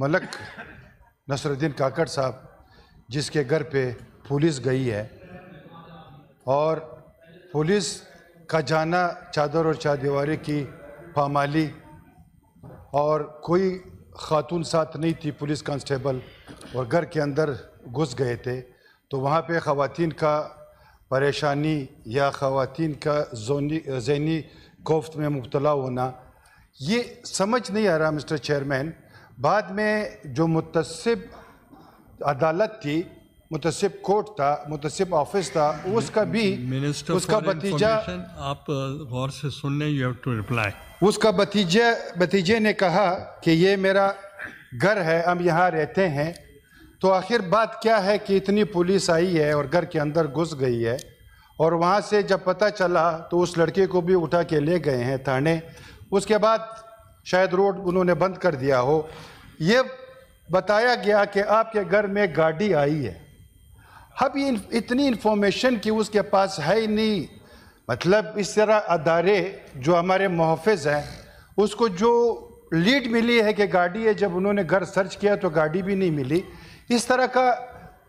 मलक नसरुद्दीन काकड़ साहब जिसके घर पे पुलिस गई है और पुलिस का जाना चादर और चारदीवारी की पामाली, और कोई खातून साथ नहीं थी पुलिस कांस्टेबल, और घर के अंदर घुस गए थे तो वहाँ पे ख़वातीन का परेशानी या ख़वातीन का ज़हनी कोफ्त में मुब्तला होना, ये समझ नहीं आ रहा मिस्टर चेयरमैन। बाद में जो मुतसिब अदालत थी, मुतसिब कोर्ट था, मुतसिब ऑफिस था, उसका भी उसका भतीजा, आप गौर से सुनने, यू हैव टू रिप्लाई। उसका भतीजे ने कहा कि ये मेरा घर है, हम यहाँ रहते हैं, तो आखिर बात क्या है कि इतनी पुलिस आई है और घर के अंदर घुस गई है। और वहाँ से जब पता चला तो उस लड़के को भी उठा के ले गए हैं थाने, उसके बाद शायद रोड उन्होंने बंद कर दिया हो। ये बताया गया कि आपके घर में गाड़ी आई है। अब ये इतनी इन्फॉर्मेशन कि उसके पास है ही नहीं, मतलब इस तरह अदारे जो हमारे मुहफ़िज़ हैं उसको जो लीड मिली है कि गाड़ी है, जब उन्होंने घर सर्च किया तो गाड़ी भी नहीं मिली। इस तरह का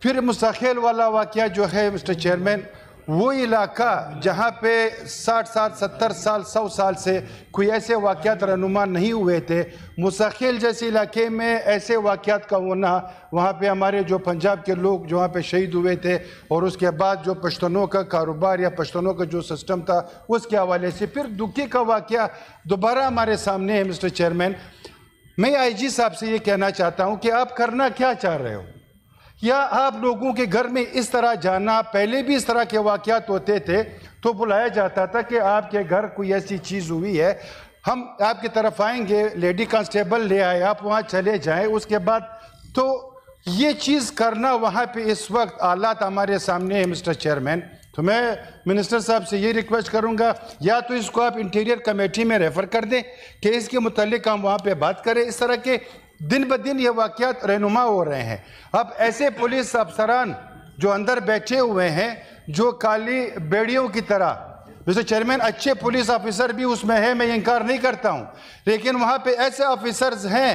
फिर मुस्तखेल वाला वाक़या जो है मिस्टर चेयरमैन, वो इलाका जहाँ पे 60 साल 70 साल 100 साल से कोई ऐसे वाक़यात रनुमा नहीं हुए थे, मुस्तखेल जैसे इलाके में ऐसे वाक़यात का होना, वहाँ पे हमारे जो पंजाब के लोग जो वहाँ पे शहीद हुए थे और उसके बाद जो पश्तनों का कारोबार या पश्तनों का जो सिस्टम था उसके हवाले से फिर दुखी का वाक़या दोबारा हमारे सामने है। मिस्टर चेयरमैन, मैं आईजी साहब से ये कहना चाहता हूँ कि आप करना क्या चाह रहे हो, या आप लोगों के घर में इस तरह जाना, पहले भी इस तरह के वाक़यात होते थे तो बुलाया जाता था कि आपके घर कोई ऐसी चीज़ हुई है, हम आपकी तरफ आएंगे, लेडी कांस्टेबल ले आए, आप वहाँ चले जाएं। उसके बाद तो ये चीज़ करना वहाँ पे इस वक्त हालात हमारे सामने है मिस्टर चेयरमैन। तो मैं मिनिस्टर साहब से ये रिक्वेस्ट करूंगा, या तो इसको आप इंटीरियर कमेटी में रेफ़र कर दें कि इसके मुतालिक हम वहाँ पे बात करें। इस तरह के दिन ब दिन ये वाक़यात रहनुमा हो रहे हैं। अब ऐसे पुलिस अफसरान जो अंदर बैठे हुए हैं जो काली बेड़ियों की तरह, मिस्टर चेयरमैन अच्छे पुलिस ऑफिसर भी उसमें है, मैं इनकार नहीं करता हूँ, लेकिन वहाँ पर ऐसे ऑफिसर्स हैं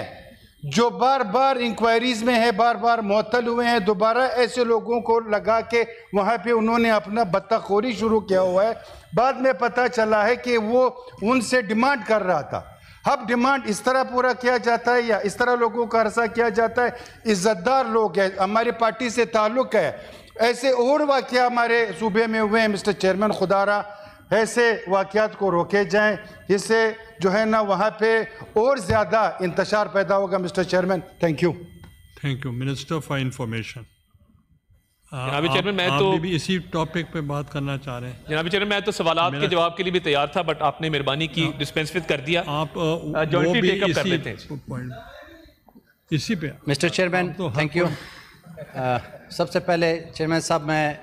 जो बार बार इंक्वायरीज़ में है, बार बार मुअत्तल हुए हैं, दोबारा ऐसे लोगों को लगा के वहाँ पे उन्होंने अपना बदतखोरी शुरू किया हुआ है। बाद में पता चला है कि वो उनसे डिमांड कर रहा था। अब डिमांड इस तरह पूरा किया जाता है या इस तरह लोगों का हर्सा किया जाता है। इज़्ज़तदार लोग हैं, हमारी पार्टी से ताल्लुक़ है। ऐसे और वाक़या हमारे सूबे में हुए हैं मिस्टर चेयरमैन, खुदारा ऐसे वाक़यात को रोके जाएँ, इससे जो है ना वहाँ पे और ज़्यादा इंतशार पैदा होगा। Mister chairman, thank you. Thank you minister for information. जनाबी चेयरमैन, मैं आप तो भी इसी टॉपिक पे बात करना चाह रहे हैं। जनाबी चेयरमैन, मैं तो सवालात के जवाब के लिए भी तैयार था, बट आपने मेहरबानी की डिस्पेंस कर दिया। आप इसी पे मिस्टर चेयरमैन, थैंक यू। सबसे पहले चेयरमैन साहब, मैं